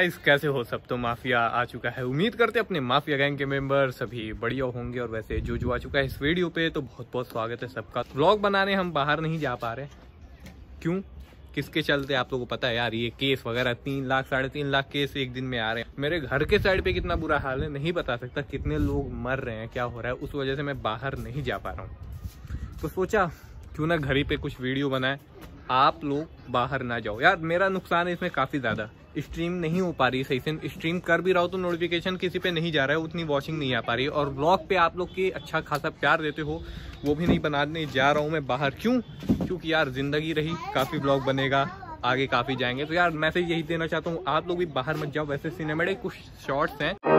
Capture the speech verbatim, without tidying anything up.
Guys, कैसे हो सब। तो माफिया आ चुका है। उम्मीद करते हैं अपने माफिया गैंग के मेंबर सभी बढ़िया होंगे। और वैसे जो जो आ चुका है इस वीडियो पे तो बहुत बहुत स्वागत है सबका। व्लॉग बनाने हम बाहर नहीं जा पा रहे, क्यों, किसके चलते, आप लोगों को पता है यार। ये केस वगैरह तीन लाख साढ़े तीन लाख केस एक दिन में आ रहे हैं। मेरे घर के साइड पे कितना बुरा हाल है नहीं बता सकता, कितने लोग मर रहे हैं, क्या हो रहा है, उस वजह से मैं बाहर नहीं जा पा रहा हूँ। तो सोचा क्यों ना घर ही पे कुछ वीडियो बनाए, आप लोग बाहर ना जाओ यार। मेरा नुकसान है इसमें काफ़ी ज़्यादा, स्ट्रीम नहीं हो पा रही सही से। स्ट्रीम कर भी रहा हो तो नोटिफिकेशन किसी पे नहीं जा रहा है, उतनी वॉचिंग नहीं आ पा रही। और व्लॉग पे आप लोग के अच्छा खासा प्यार देते हो, वो भी नहीं बनाने जा रहा हूँ मैं बाहर। क्यों, क्योंकि यार ज़िंदगी रही, काफ़ी व्लॉग बनेगा, आगे काफ़ी जाएंगे। तो यार मैसेज यही देना चाहता हूँ, आप लोग भी बाहर मत जाओ। वैसे सिनेमेटिक कुछ शॉर्ट्स हैं